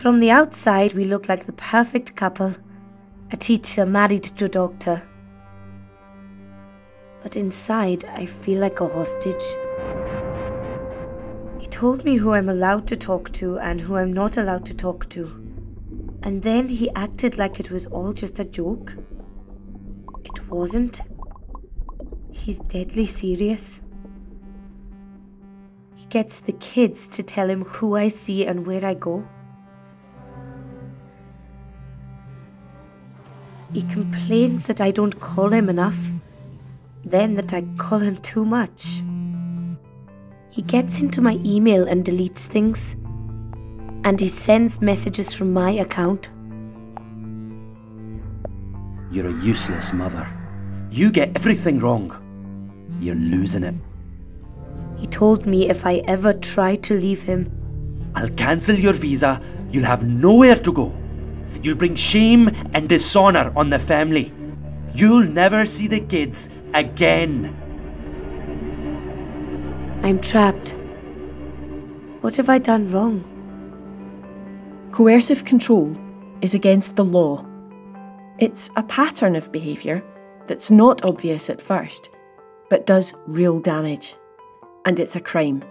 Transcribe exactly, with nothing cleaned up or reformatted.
From the outside, we look like the perfect couple, a teacher married to a doctor. But inside, I feel like a hostage. He told me who I'm allowed to talk to and who I'm not allowed to talk to. And then he acted like it was all just a joke. It wasn't. He's deadly serious. He gets the kids to tell him who I see and where I go. He complains that I don't call him enough, then that I call him too much. He gets into my email and deletes things, and he sends messages from my account. You're a useless mother. You get everything wrong. You're losing it. He told me if I ever try to leave him, I'll cancel your visa, you'll have nowhere to go. You'll bring shame and dishonor on the family. You'll never see the kids again. I'm trapped. What have I done wrong? Coercive control is against the law. It's a pattern of behaviour that's not obvious at first, but does real damage. And it's a crime.